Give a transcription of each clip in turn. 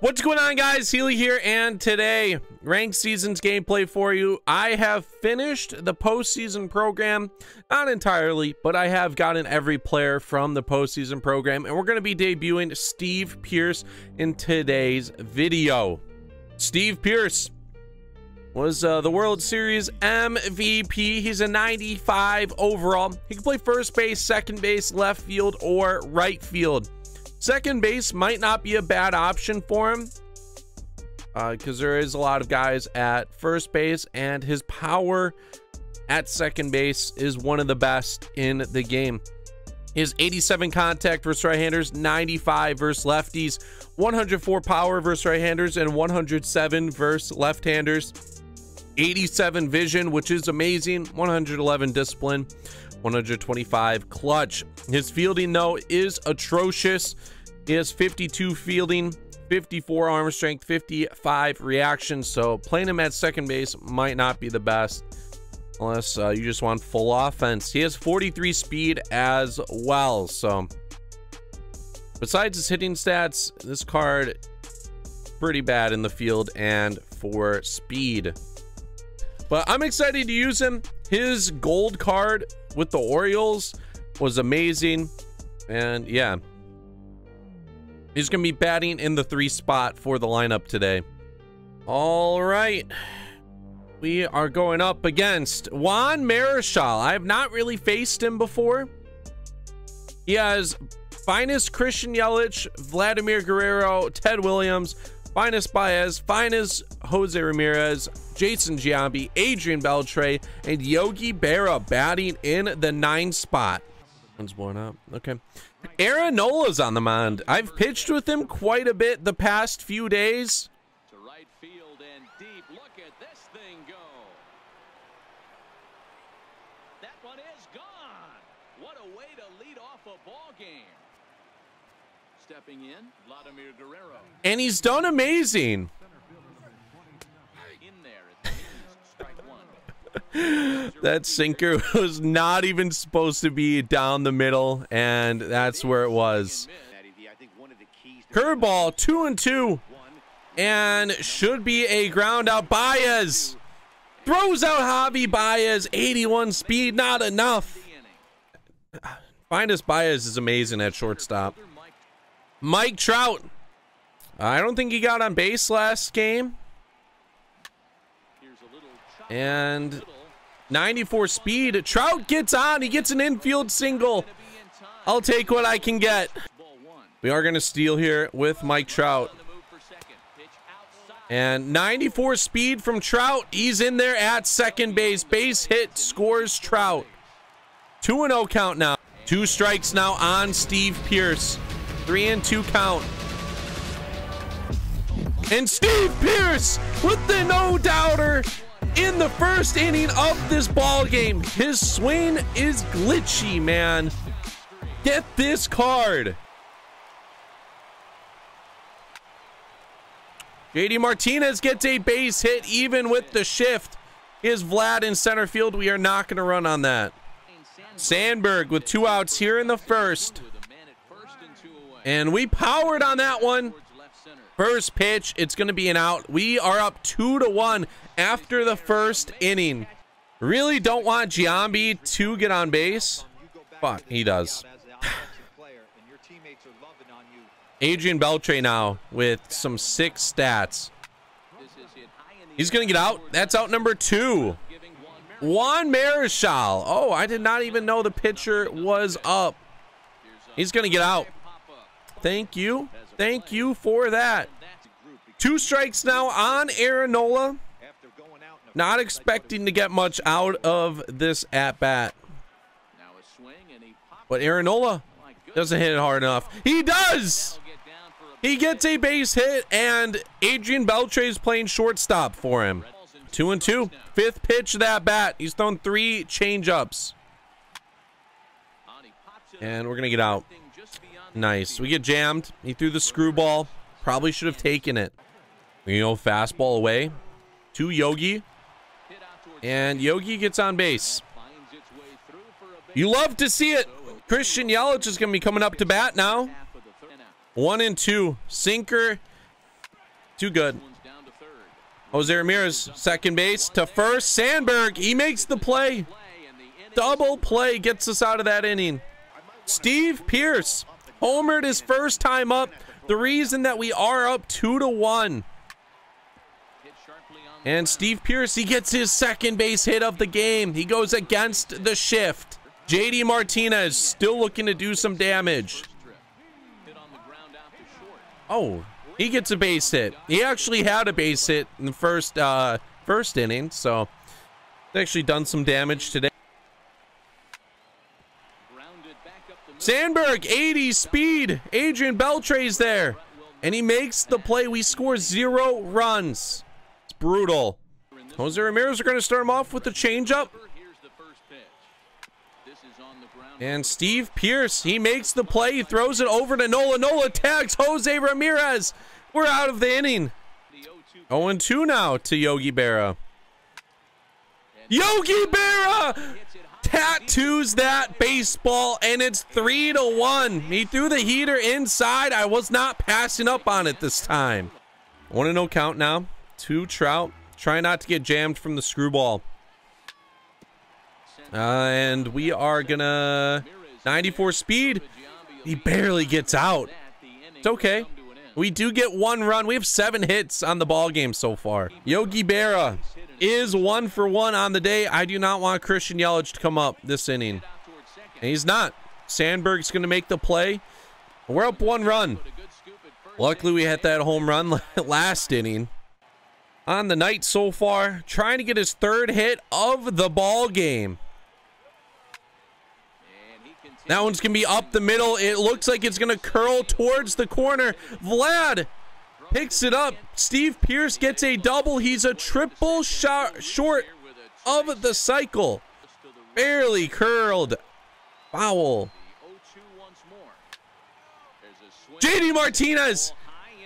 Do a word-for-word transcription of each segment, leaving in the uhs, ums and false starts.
What's going on, guys? Healy here, and today ranked seasons gameplay for you. I have finished the postseason program, not entirely, but I have gotten every player from the postseason program, and we're going to be debuting Steve Pearce in today's video. Steve Pearce was uh, the World Series M V P. He's a ninety-five overall. He can play first base, second base, left field, or right field. Second base might not be a bad option for him because uh, there is a lot of guys at first base, and his power at second base is one of the best in the game. His eighty-seven contact versus right-handers, ninety-five versus lefties, one hundred four power versus right-handers, and one hundred seven versus left-handers. eighty-seven vision, which is amazing, one hundred eleven discipline, one hundred twenty-five clutch. His fielding, though, is atrocious. He has fifty-two fielding, fifty-four arm strength, fifty-five reaction, so playing him at second base might not be the best unless uh, you just want full offense. He has forty-three speed as well. So besides his hitting stats, this card pretty bad in the field and for speed, but I'm excited to use him. His gold card with the Orioles was amazing, and yeah, he's gonna be batting in the three spot for the lineup today. All right, we are going up against Juan Marichal. I have not really faced him before. He has finest Christian Yelich, Vladimir Guerrero, Ted Williams, finest Baez, finest Jose Ramirez, Jason Giambi, Adrian Beltre, and Yogi Berra batting in the nine spot. One's blown up. Okay. Aaron Nola's on the mound. I've pitched with him quite a bit the past few days. To right field and deep. Look at this thing go. That one is gone. What a way to lead off a ball game. Stepping in, Vladimir Guerrero. And he's done amazing. That sinker was not even supposed to be down the middle, and that's where it was. Curveball, two and two, and should be a ground out. Baez throws out Javier Baez, eighty-one speed, not enough. Finest Baez is amazing at shortstop. Mike Trout. I don't think he got on base last game. And ninety-four speed. Trout gets on. He gets an infield single. I'll take what I can get. We are going to steal here with Mike Trout. And ninety-four speed from Trout. He's in there at second base. Base hit scores Trout. two and oh count now. Two strikes now on Steve Pearce. three and two count. And Steve Pearce with the no-doubter in the first inning of this ball game. His swing is glitchy, man. Get this card. J D. Martinez gets a base hit even with the shift. Here's Vlad in center field. We are not going to run on that. Sandberg with two outs here in the first. And we powered on that one. First pitch, it's going to be an out. We are up two to one after the first inning. Really don't want Giambi to get on base. Fuck, he does. Adrian Beltre now with some sick stats. He's going to get out. That's out number two. Juan Marichal. Oh, I did not even know the pitcher was up. He's going to get out. Thank you. Thank you for that. Two strikes now on Aaron Nola. Not expecting to get much out of this at-bat. But Aaron Nola doesn't hit it hard enough. He does! He gets a base hit, and Adrian Beltre is playing shortstop for him. Two and two. Fifth pitch of that bat. He's thrown three change-ups. And we're going to get out. Nice. We get jammed. He threw the screwball. Probably should have taken it. You know, fastball away to Yogi. And Yogi gets on base. You love to see it. Christian Yelich is going to be coming up to bat now. One and two. Sinker Too good. Jose Ramirez, second base to first. Sandberg, he makes the play. Double play gets us out of that inning. Steve Pearce homered his first time up. The reason that we are up two to one. And Steve Pearce, he gets his second base hit of the game. He goes against the shift. J D. Martinez still looking to do some damage. Oh, he gets a base hit. He actually had a base hit in the first uh, first inning, so he's actually done some damage today. Sandberg, eighty speed. Adrian Beltre's there, and he makes the play. We score zero runs. It's brutal. Jose Ramirez are going to start him off with the changeup. And Steve Pearce, he makes the play. He throws it over to Nola. Nola tags Jose Ramirez. We're out of the inning. oh and two now to Yogi Berra. Yogi Berra tattoos that baseball, and it's three to one. He threw the heater inside. I was not passing up on it this time. one and oh count now to Trout. Try not to get jammed from the screwball. Uh, and we are gonna ninety-four speed. He barely gets out. It's okay. We do get one run. We have seven hits on the ball game so far. Yogi Berra is one for one on the day. I do not want Christian Yelich to come up this inning, and he's not. Sandberg's gonna make the play. We're up one run. Luckily we hit that home run last inning. On the night so far, trying to get his third hit of the ball game. That one's going to be up the middle. It looks like it's going to curl towards the corner. Vlad picks it up. Steve Pearce gets a double. He's a triple shot short of the cycle. Barely curled. Foul. J D. Martinez,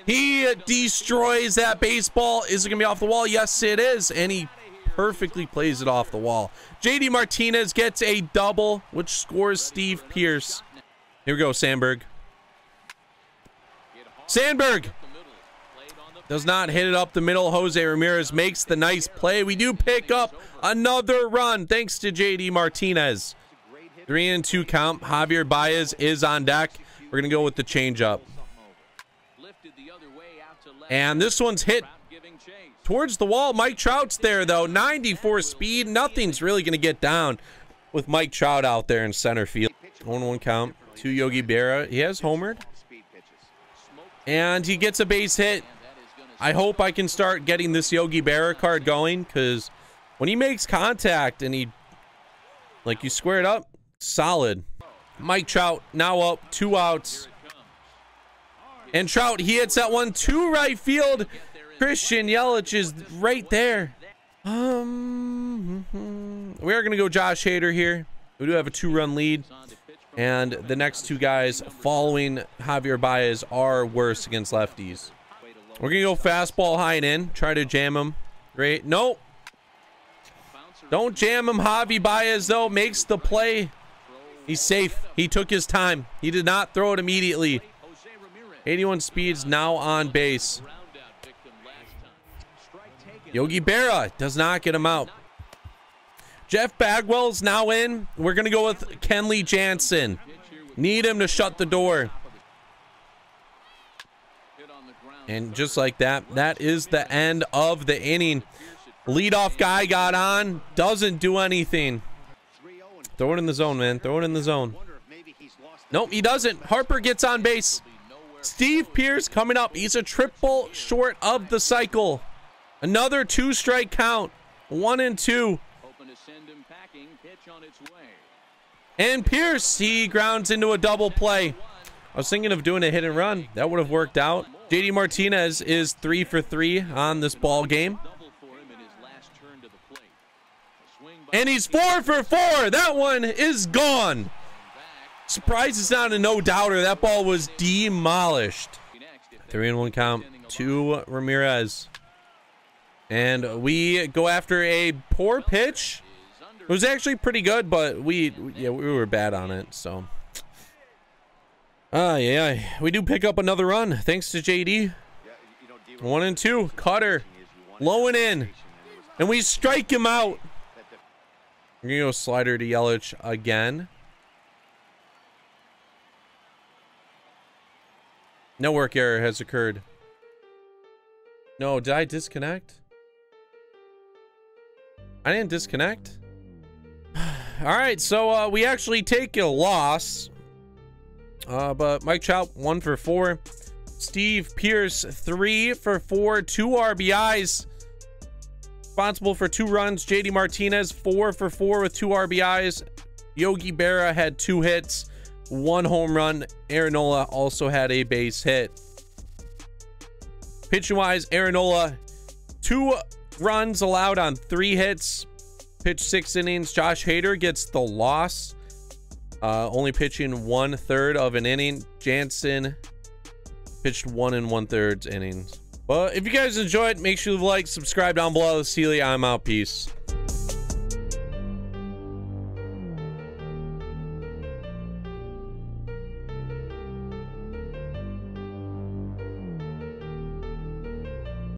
he destroys that baseball. Is it going to be off the wall? Yes, it is. And he perfectly plays it off the wall. J D. Martinez gets a double, which scores Steve Pearce. Here we go, Sandberg. Sandberg does not hit it up the middle. Jose Ramirez makes the nice play. We do pick up another run thanks to J D. Martinez. Three and two count. Javier Baez is on deck. We're going to go with the changeup. And this one's hit towards the wall. Mike Trout's there, though. ninety-four speed. Nothing's really going to get down with Mike Trout out there in center field. oh and one count to Yogi Berra. He has homered. And he gets a base hit. I hope I can start getting this Yogi Berra card going, because when he makes contact and he, like, you square it up, solid. Mike Trout now up, two outs. And Trout, he hits that one to right field. Christian Yelich is right there. Um, we are going to go Josh Hader here. We do have a two-run lead. And the next two guys following Javier Baez are worse against lefties. We're going to go fastball high and in. Try to jam him. Great. Nope. Don't jam him. Javi Baez, though, makes the play. He's safe. He took his time. He did not throw it immediately. eighty-one speeds now on base. Yogi Berra does not get him out. Jeff Bagwell's now in. We're going to go with Kenley Jansen. Need him to shut the door. And just like that, that is the end of the inning. Leadoff guy got on. Doesn't do anything. Throw it in the zone, man. Throw it in the zone. Nope, he doesn't. Harper gets on base. Steve Pearce coming up. He's a triple short of the cycle. Another two strike count, one and two. And Pearce, he grounds into a double play. I was thinking of doing a hit and run. That would have worked out. J D. Martinez is three for three on this ball game. And he's four for four. That one is gone. Surprise is not a no-doubter. That ball was demolished. Three and one count to Ramirez. And we go after a poor pitch. It was actually pretty good, but we yeah we were bad on it. So, ah uh, yeah, we do pick up another run thanks to J D. One and two. Cutter. Low and in. And we strike him out. We're going to go slider to Yelich again. No work error has occurred. No, did I disconnect? I didn't disconnect. All right, so uh, we actually take a loss. Uh, but Mike Trout, one for four. Steve Pearce, three for four. Two R B Is. Responsible for two runs. J D. Martinez, four for four with two R B Is. Yogi Berra had two hits, one home run. Aaron Nola also had a base hit. Pitching wise, Aaron Nola, two runs allowed on three hits. Pitched six innings. Josh Hader gets the loss. Uh, only pitching one third of an inning. Jansen pitched one and one thirds innings. Well, if you guys enjoyed, make sure you like, subscribe down below. See you. I'm out. Peace.